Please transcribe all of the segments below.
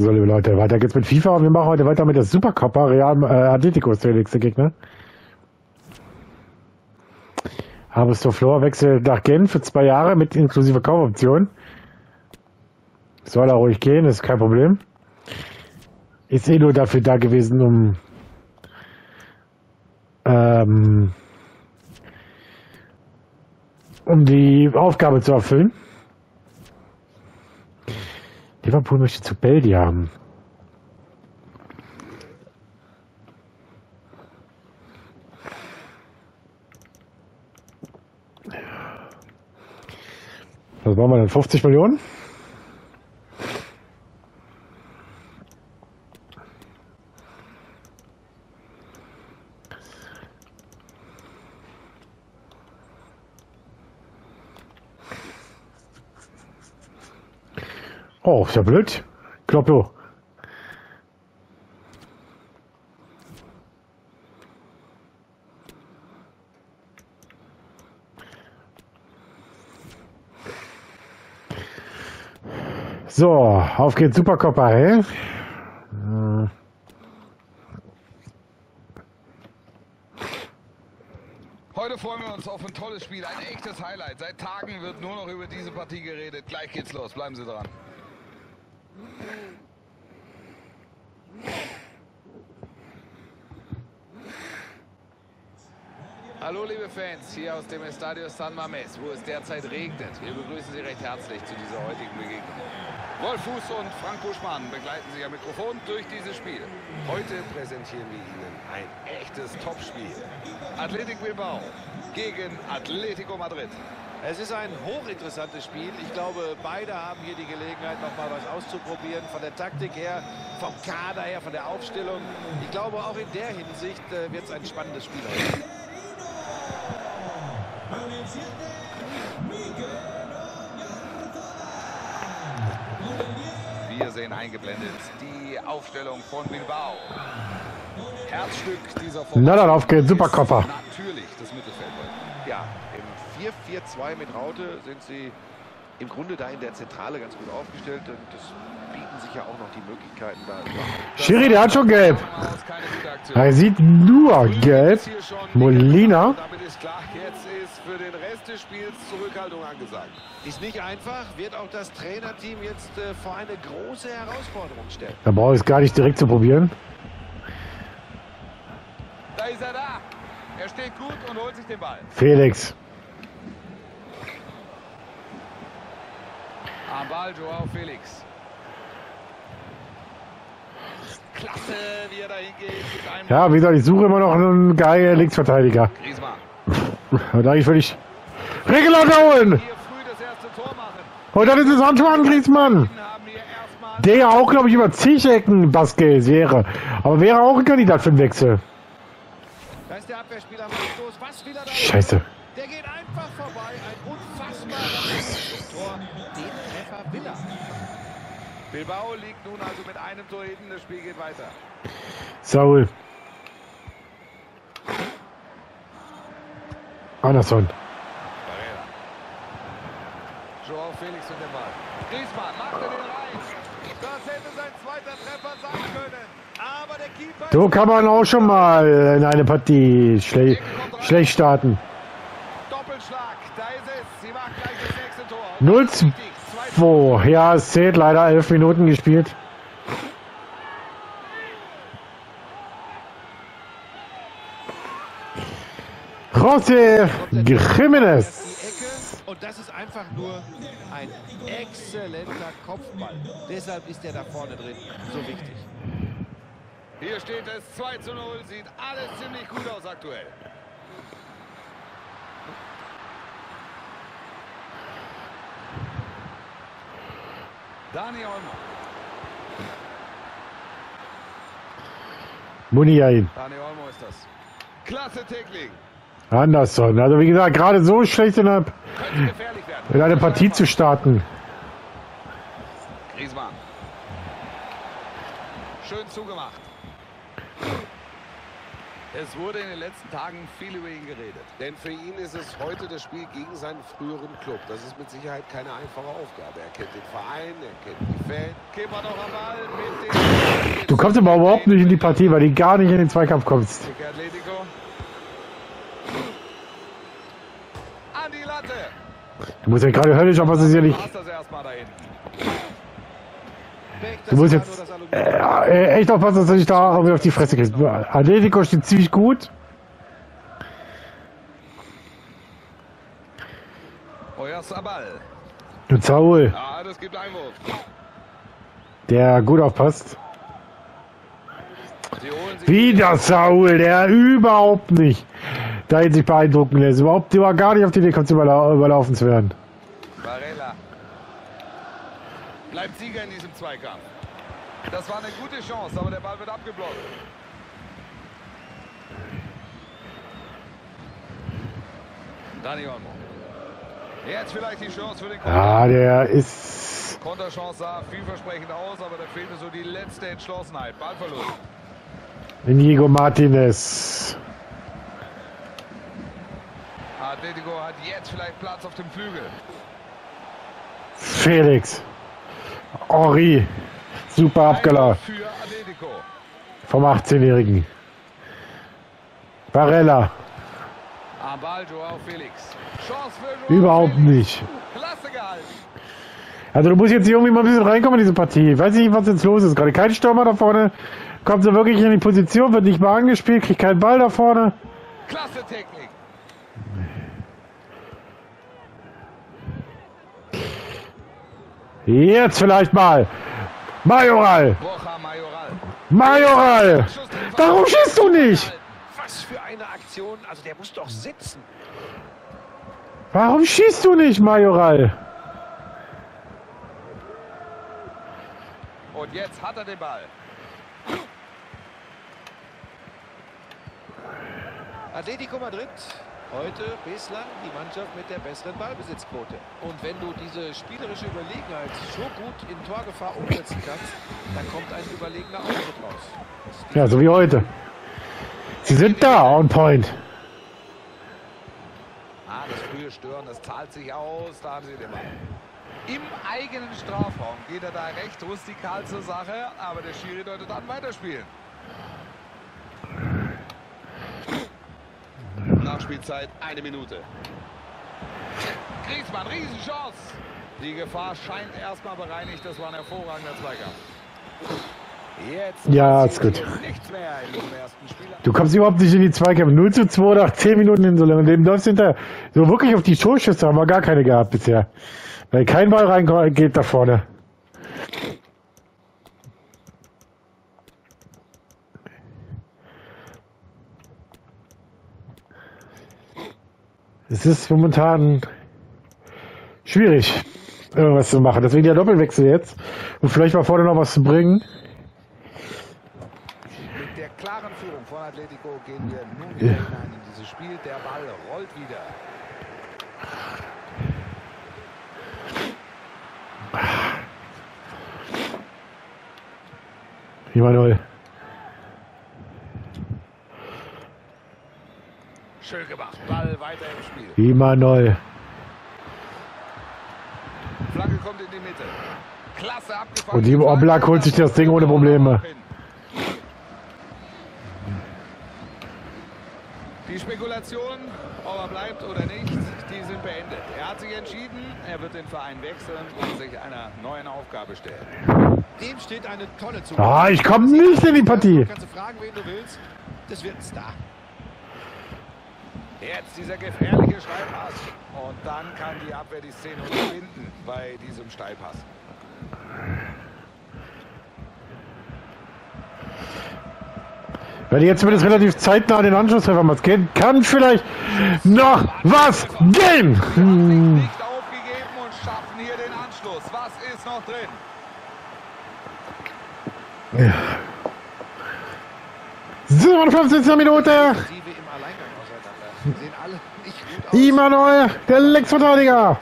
So, liebe Leute, weiter geht's mit FIFA und wir machen heute weiter mit der Supercopa. Real Atletico ist der nächste Gegner. Habes Flor wechselt nach Genf für 2 Jahre mit inklusive Kaufoption. Soll er ruhig gehen, ist kein Problem. Ist eh nur dafür da gewesen, um die Aufgabe zu erfüllen. Liverpool möchte zu Belgien haben. Was brauchen wir denn? 50 Millionen? Oh, ist ja blöd. Kloppo. So, auf geht's Supercopa, hey? Heute freuen wir uns auf ein tolles Spiel, ein echtes Highlight. Seit Tagen wird nur noch über diese Partie geredet. Gleich geht's los, bleiben Sie dran. Hallo liebe Fans, hier aus dem Estadio San Mames, wo es derzeit regnet. Wir begrüßen Sie recht herzlich zu dieser heutigen Begegnung. Wolf Fuß und Frank Buschmann begleiten Sie am Mikrofon durch dieses Spiel. Heute präsentieren wir Ihnen ein echtes Topspiel. Athletic Bilbao gegen Atletico Madrid. Es ist ein hochinteressantes Spiel. Ich glaube, beide haben hier die Gelegenheit, noch mal was auszuprobieren. Von der Taktik her, vom Kader her, von der Aufstellung. Ich glaube, auch in der Hinsicht wird es ein spannendes Spiel heute. Wir sehen eingeblendet die Aufstellung von Bilbao. Herzstück dieser Form. Na dann, auf geht's, Supercopa. Natürlich das Mittelfeld heute. Ja, im 4-4-2 mit Raute sind sie im Grunde da in der Zentrale ganz gut aufgestellt und das bieten sich ja auch noch die Möglichkeiten da. Schiri, der hat schon gelb. Er sieht nur gelb. Molina. Damit ist klar, jetzt ist für den Rest des Spiels Zurückhaltung angesagt. Ist nicht einfach, wird auch das Trainerteam jetzt vor eine große Herausforderung stellen. Da brauche ich es gar nicht direkt zu probieren. Da ist er da. Er steht gut und holt sich den Ball. Felix. Am Ball, Joao Felix. Klasse, wie er da hingeht. Ja, wie gesagt, ich suche immer noch einen geilen Linksverteidiger. Griezmann. Da ich völlig Regler holen. Und dann ist es Antoine Griezmann. Der ja auch, glaube ich, über Ziechecken Basquets wäre. Aber wäre auch ein Kandidat für den Wechsel. Da ist der Abwehrspieler am Stoß. Was wieder da? Scheiße. Der geht einfach vorbei. Ein unfassbares Tor. Villa. Bilbao liegt nun also mit einem Tor hinten, das Spiel geht weiter. Saul. Andersson. Varela. Joao Felix und der Ball. Griezmann macht den rein. Das hätte sein zweiter Treffer sein können. Aber der Keeper... So kann man auch schon mal in eine Partie schlecht starten. Doppelschlag, da ist es. Sie macht gleich das nächste Tor. 0-2. Ja, es zählt leider, 11 Minuten gespielt. José Gimenez. Und das ist einfach nur ein exzellenter Kopfball. Deshalb ist er da vorne drin so wichtig. Hier steht es 2:0, sieht alles ziemlich gut aus aktuell. Dani Olmo. Muniain. Dani Olmo ist das. Klasse Tackling. Andersson. Also wie gesagt, gerade so schlecht in eine Partie zu starten. Griezmann. Schön zugemacht. Es wurde in den letzten Tagen viel über ihn geredet. Denn für ihn ist es heute das Spiel gegen seinen früheren Club. Das ist mit Sicherheit keine einfache Aufgabe. Er kennt den Verein, er kennt die Fans. Keeper noch einmal mit dem... Du kommst aber überhaupt nicht in die Partie, weil du gar nicht in den Zweikampf kommst. An die Latte. Du musst ja gerade höllisch, aber es ist ja nicht... Du musst jetzt echt aufpassen, dass du dich da auch wieder auf die Fresse kriegst. Atletico steht ziemlich gut. Und Saul. Der gut aufpasst. Wieder Saul, der überhaupt nicht dahin sich beeindrucken lässt. Überhaupt gar nicht auf die Idee kommt, überlaufen zu werden. Varela. Bleibt Sieger in diesem Zweikampf. Das war eine gute Chance, aber der Ball wird abgeblockt. Dani Olmo. Jetzt vielleicht die Chance für den Konter. Ah, der ist... Konterchance sah vielversprechend aus, aber da fehlte so die letzte Entschlossenheit. Ballverlust. Diego Martinez. Atletico hat jetzt vielleicht Platz auf dem Flügel. Felix. Henri, super abgelaufen. Vom 18-Jährigen. Varela. Überhaupt nicht. Also du musst jetzt hier irgendwie mal ein bisschen reinkommen in diese Partie. Ich weiß nicht, was jetzt los ist. Gerade kein Stürmer da vorne. Kommt so wirklich in die Position, wird nicht mal angespielt, kriegt keinen Ball da vorne. Klasse Technik. Jetzt vielleicht mal. Majoral. Majoral. Warum schießt du nicht? Was für eine Aktion. Also der muss doch sitzen. Warum schießt du nicht, Majoral? Und jetzt hat er den Ball. Atletico Madrid. Heute bislang die Mannschaft mit der besseren Ballbesitzquote. Und wenn du diese spielerische Überlegenheit so gut in Torgefahr umsetzen kannst, dann kommt ein überlegener Auftritt raus. Ja, so wie heute. Sie sind da, on point. Ah, das frühe Stören, das zahlt sich aus. Da haben sie den Ball. Im eigenen Strafraum geht er da recht rustikal zur Sache, aber der Schiri deutet an, weiterspielen. Nachspielzeit, eine Minute. Griezmann, Riesenchance. Die Gefahr scheint erstmal bereinigt. Das war ein hervorragender Zweikampf. Jetzt ja, ist gut. Nichts mehr in diesem ersten Spiel. Du kommst überhaupt nicht in die Zweikampf. 0:2 nach 10 Minuten hin, so lange. Dem läufst du hinterher. So wirklich auf die Torschüsse haben wir gar keine gehabt bisher. Weil kein Ball reingeht da vorne. Es ist momentan schwierig, irgendwas zu machen. Deswegen der Doppelwechsel jetzt. Und vielleicht mal vorne noch was zu bringen. Mit der klaren Führung von Atletico gehen wir nun wieder hinein in dieses Spiel. Der Ball rollt wieder. Emanuel. Schön gemacht. Ball weiter im Spiel. Emanuel. Flagge kommt in die Mitte. Klasse abgefangen. Und die Oblak holt sich das Ding ohne Probleme. Die Spekulation, ob er bleibt oder nicht, die sind beendet. Er hat sich entschieden, er wird den Verein wechseln und sich einer neuen Aufgabe stellen. Dem steht eine tolle Zukunft. Ah, ich komme nicht in die Partie. Kannst du fragen, wen du willst. Das wird ein Star. Jetzt dieser gefährliche Steilpass. Und dann kann die Abwehr die Szene unterbinden bei diesem Steilpass. Wenn jetzt wird es relativ zeitnah den Anschlusstreffer macht, kann vielleicht noch was gehen. Nicht aufgegeben und schaffen hier den Anschluss. Was ist noch drin? Ja. 57. Minute. Emanuel, der Linksverteidiger,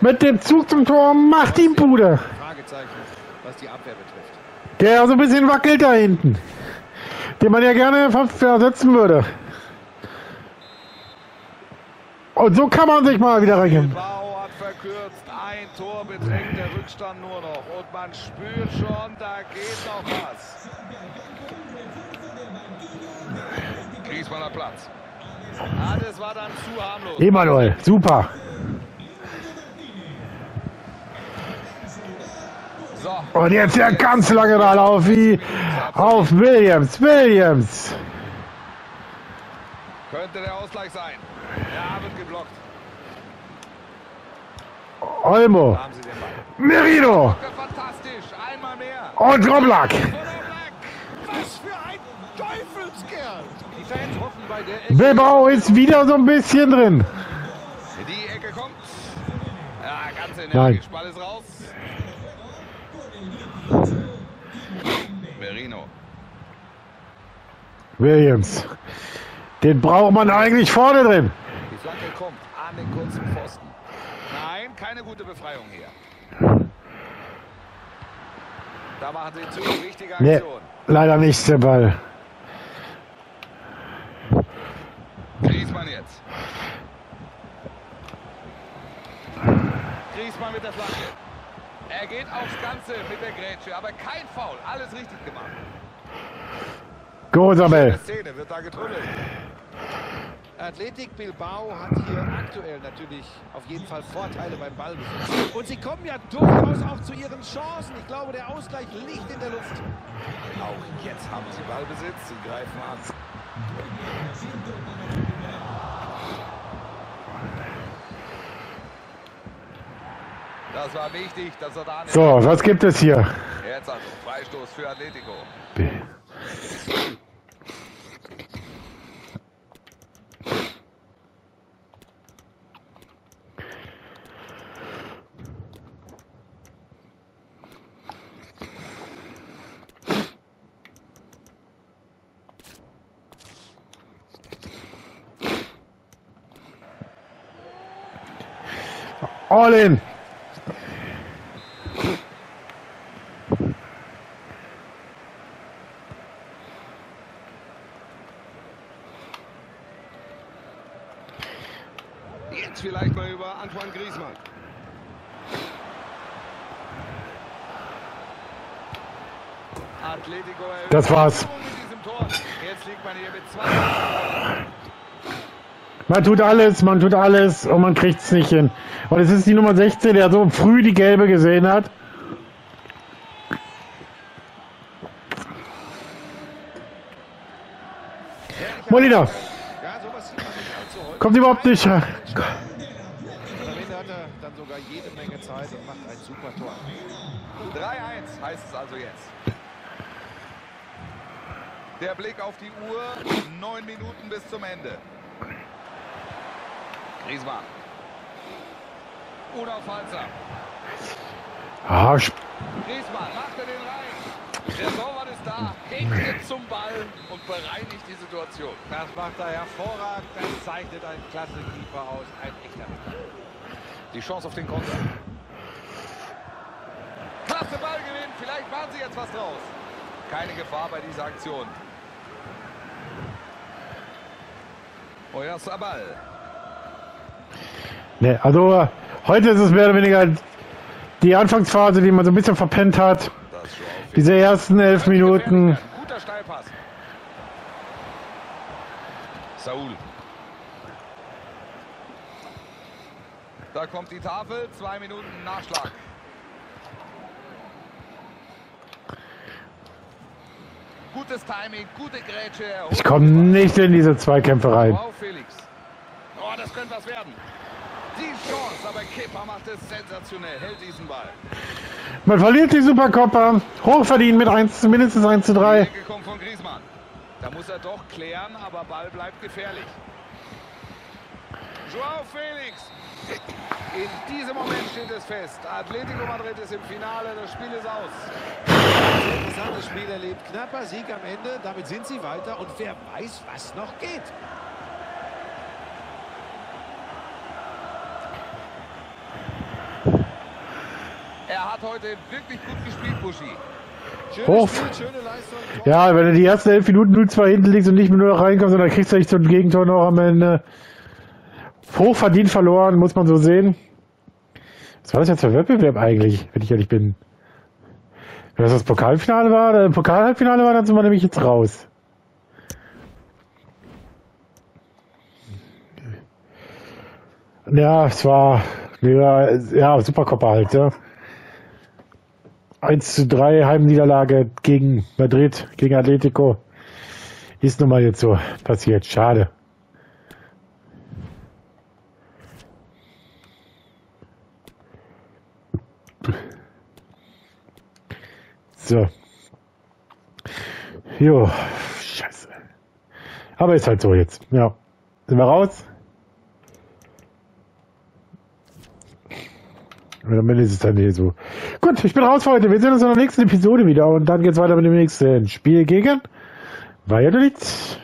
mit dem Zug zum Tor macht ihm Bude. Der so ein bisschen wackelt da hinten. den man ja gerne versetzen würde. Und so kann man sich mal wieder rechnen. Bilbao hat verkürzt, ein Tor beträgt der Rückstand nur noch. Und man spürt schon, da geht noch was. Griezmanner Platz. Alles war dann zu harmlos. Emanuel, super. So. Und jetzt ja ganz lange Ball auf wie auf Williams. Williams. Könnte der Ausgleich sein. Ja, wird geblockt. Olmo. Merino. Und Oblak. Was für ein Teufelskerl. Die Fans hoffen bei der Ecke. Bilbao ist wieder so ein bisschen drin. Die Ecke kommt. Ja, ganz in der Ecke. Ball ist raus. Merino. Williams. Den braucht man eigentlich vorne drin. Die Flanke kommt an den kurzen Pfosten. Nein, keine gute Befreiung hier. Da machen sie zu, wichtige Aktion. Nee, leider nicht der Ball. Griezmann jetzt. Griezmann mit der Flanke. Er geht aufs Ganze mit der Grätsche, aber kein Foul. Alles richtig gemacht. Großartig. Szene wird da getrümmelt. Athletic Bilbao hat hier aktuell natürlich auf jeden Fall Vorteile beim Ballbesitz. Und sie kommen ja durchaus auch zu ihren Chancen. Ich glaube, der Ausgleich liegt in der Luft. Auch jetzt haben sie Ballbesitz, sie greifen an. Das war wichtig, dass er da nicht. So, was gibt es hier? Jetzt also Freistoß für Atletico. All in. Jetzt vielleicht mal über Antoine Griezmann. Atletico. Das war's. Jetzt liegt man hier mit 2. Man tut alles und man kriegt es nicht hin. Und es ist die Nummer 16, der so früh die Gelbe gesehen hat. Molina. Kommt überhaupt nicht. Am Ende hat er dann sogar jede Menge Zeit und macht ein super Tor. 3-1 heißt es also jetzt. Der Blick auf die Uhr. 9 Minuten bis zum Ende. Griezmann. Unaufhaltsam. Griezmann macht er den rein. Der Torwart ist da, geht zum Ball und bereinigt die Situation. Das macht er hervorragend. Das zeichnet ein klasse Keeper aus. Ein echter. Die Chance auf den Konter. Klasse Ballgewinn. Vielleicht machen sie jetzt was draus. Keine Gefahr bei dieser Aktion. Euer Sabal. Ne, also heute ist es mehr oder weniger die Anfangsphase, die man so ein bisschen verpennt hat. Diese ersten 11 Minuten. Guter Steilpass. Saul. Da kommt die Tafel, 2 Minuten Nachschlag. Gutes Timing, gute Grätsche. Ich komme nicht in diese Zweikämpfe rein. Joao Felix. Oh, das könnte was werden. Die Chance, aber Kepa macht es sensationell, hält diesen Ball. Man verliert die Supercopa, hochverdient mit mindestens 1:3. Gekommen von Griezmann. Da muss er doch klären, aber Ball bleibt gefährlich. Joao Felix. In diesem Moment steht es fest. Atletico Madrid ist im Finale, das Spiel ist aus. Ein interessantes Spiel erlebt, knapper Sieg am Ende, damit sind sie weiter und wer weiß, was noch geht. Er hat heute wirklich gut gespielt, Buschi. Hof. Ja, wenn du die ersten 11 Minuten 0-2 hinten liegst und nicht mehr nur noch reinkommst, dann kriegst du nicht so ein Gegentor noch am Ende. Hochverdient verloren, muss man so sehen. Was war das jetzt für ein Wettbewerb eigentlich, wenn ich ehrlich bin? Wenn das das Pokalfinale war, oder Pokalhalbfinale war, dann sind wir nämlich jetzt raus. Ja, es war, ja, Supercopa halt, ja. 1:3 Heimniederlage gegen Madrid, gegen Atletico. Ist nun mal jetzt so passiert. Schade. So. Jo, scheiße. Aber ist halt so jetzt. Ja. Sind wir raus? Oder mindestens ist es dann hier so. Gut, ich bin raus für heute. Wir sehen uns in der nächsten Episode wieder und dann geht's weiter mit dem nächsten Spiel gegen Valladolid.